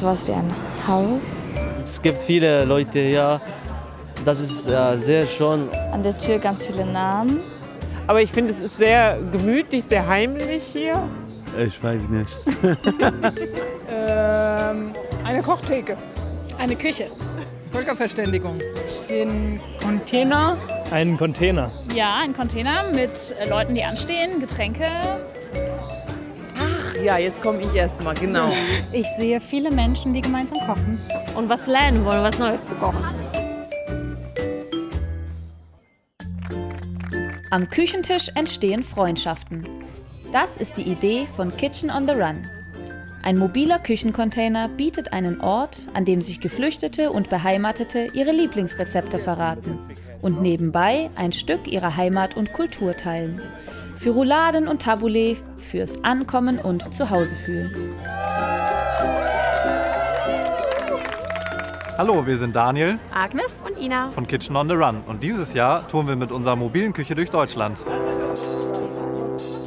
sowas wie ein Haus. Es gibt viele Leute hier. Das ist sehr schön. An der Tür ganz viele Namen. Aber ich finde, es ist sehr gemütlich, sehr heimlich hier. Ich weiß nicht. Eine Kochtheke. Eine Küche. Völkerverständigung. Den Container. Einen Container. Ja, ein Container mit Leuten, die anstehen, Getränke. Ach ja, jetzt komme ich erstmal, genau. Ich sehe viele Menschen, die gemeinsam kochen. Und was lernen wollen, was Neues zu kochen. Am Küchentisch entstehen Freundschaften. Das ist die Idee von Kitchen on the Run. Ein mobiler Küchencontainer bietet einen Ort, an dem sich Geflüchtete und Beheimatete ihre Lieblingsrezepte verraten und nebenbei ein Stück ihrer Heimat und Kultur teilen. Für Rouladen und Tabouleh, fürs Ankommen und Zuhausefühlen. Hallo, wir sind Daniel, Agnes und Ina von Kitchen on the Run. Und dieses Jahr touren wir mit unserer mobilen Küche durch Deutschland.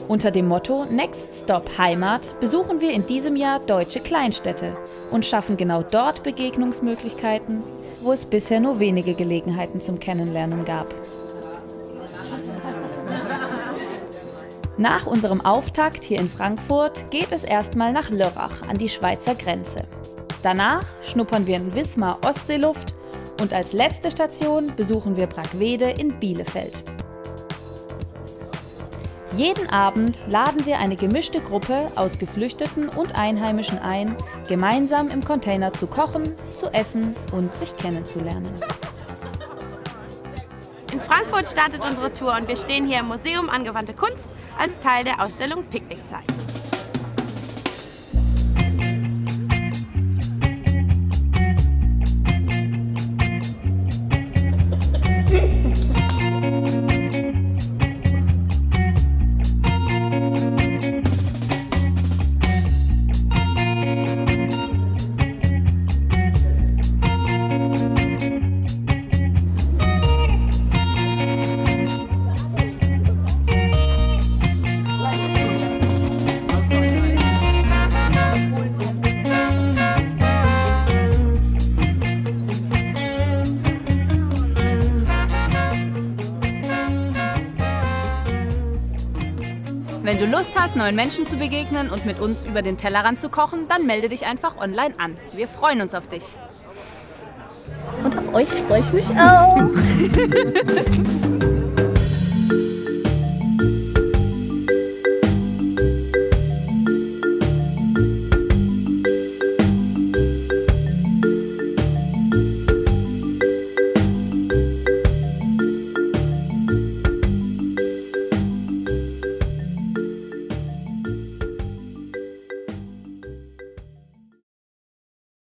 Unter dem Motto Next Stop Heimat besuchen wir in diesem Jahr deutsche Kleinstädte und schaffen genau dort Begegnungsmöglichkeiten, wo es bisher nur wenige Gelegenheiten zum Kennenlernen gab. Nach unserem Auftakt hier in Frankfurt geht es erstmal nach Lörrach an die Schweizer Grenze. Danach schnuppern wir in Wismar Ostseeluft und als letzte Station besuchen wir Brackwede in Bielefeld. Jeden Abend laden wir eine gemischte Gruppe aus Geflüchteten und Einheimischen ein, gemeinsam im Container zu kochen, zu essen und sich kennenzulernen. In Frankfurt startet unsere Tour und wir stehen hier im Museum Angewandte Kunst als Teil der Ausstellung Picknickzeit. Wenn du Lust hast, neuen Menschen zu begegnen und mit uns über den Tellerrand zu kochen, dann melde dich einfach online an. Wir freuen uns auf dich. Und auf euch freue ich mich auch.